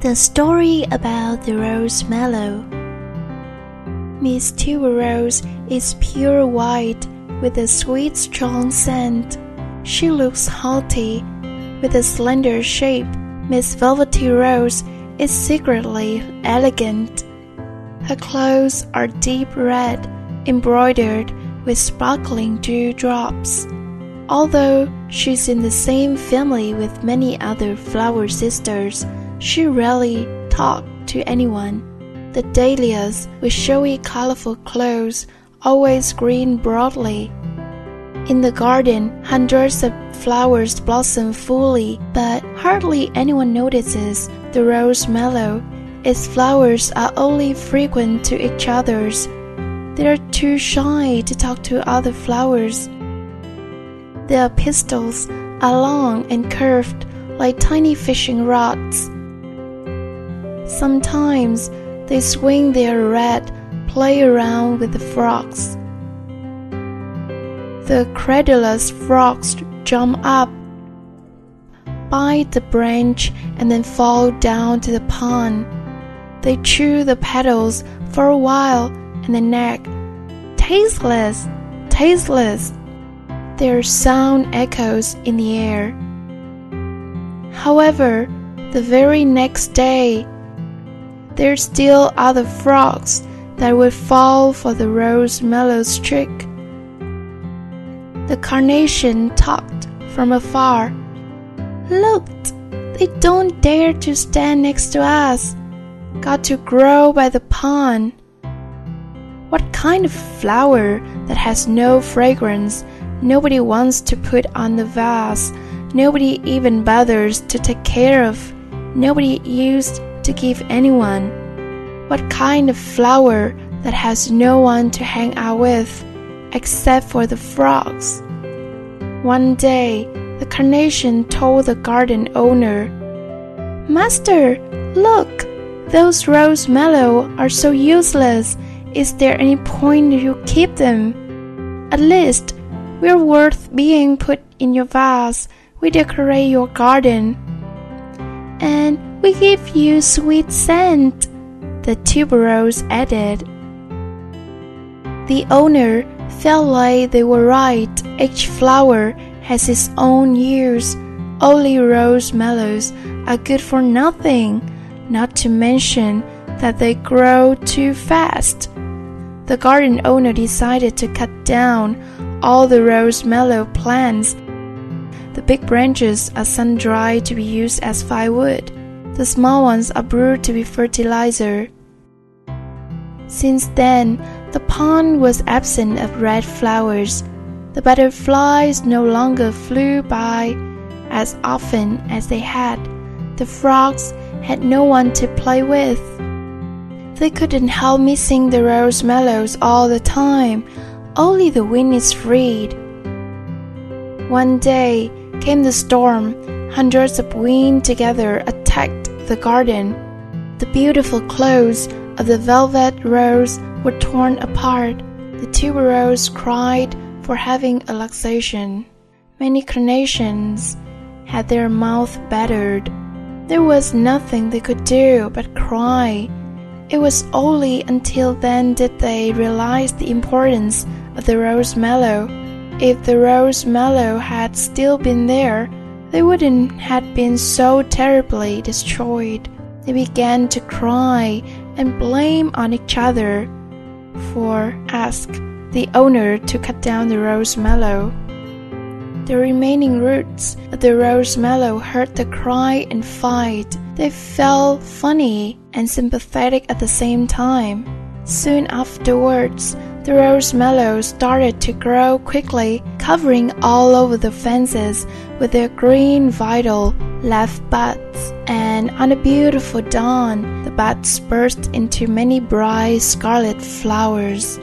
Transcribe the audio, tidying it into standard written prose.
The story about the rose-mallow. Miss Tuberose is pure white with a sweet strong scent. She looks haughty with a slender shape. Miss Velvety Rose is secretly elegant. Her clothes are deep red, embroidered with sparkling dewdrops. Although she's in the same family with many other flower sisters, she rarely talked to anyone. The dahlias with showy colorful clothes always green broadly. In the garden, hundreds of flowers blossom fully, but hardly anyone notices the rose-mallow. Its flowers are only frequent to each other's. They are too shy to talk to other flowers. Their pistils are long and curved like tiny fishing rods. Sometimes they swing their red, play around with the frogs. The credulous frogs jump up, bite the branch, and then fall down to the pond. They chew the petals for a while and then nag, "Tasteless! Tasteless!" Their sound echoes in the air. However, the very next day, there are still other frogs that would fall for the rose-mallow's trick. The carnation talked from afar. "Look, they don't dare to stand next to us. Got to grow by the pond. What kind of flower that has no fragrance? Nobody wants to put on the vase. Nobody even bothers to take care of. Nobody used to give anyone. What kind of flower that has no one to hang out with, except for the frogs?" One day, the carnation told the garden owner, "Master, look, those rose-mallow are so useless. Is there any point you keep them? At least, we're worth being put in your vase. We decorate your garden, and we give you sweet scent," the tuberose added. The owner felt like they were right. Each flower has its own use. Only rose-mallows are good for nothing, not to mention that they grow too fast. The garden owner decided to cut down all the rose-mallow plants. The big branches are sun-dried to be used as firewood. The small ones are brewed to be fertilizer. Since then, the pond was absent of red flowers. The butterflies no longer flew by as often as they had. The frogs had no one to play with. They couldn't help missing the rose-mallows all the time. Only the wind is freed. One day came the storm. Hundreds of wind together attacked the garden. The beautiful clothes of the velvet rose were torn apart. The tuberose cried for having a luxation. Many carnations had their mouth battered. There was nothing they could do but cry. It was only until then did they realize the importance of the rose-mallow. If the rose-mallow had still been there, they wouldn't have been so terribly destroyed. They began to cry and blame on each other for asking the owner to cut down the rose-mallow. The remaining roots of the rose-mallow heard the cry and fight. They felt funny and sympathetic at the same time. Soon afterwards, the rose-mallow started to grow quickly, covering all over the fences with their green vital left buds. And on a beautiful dawn, the buds burst into many bright scarlet flowers.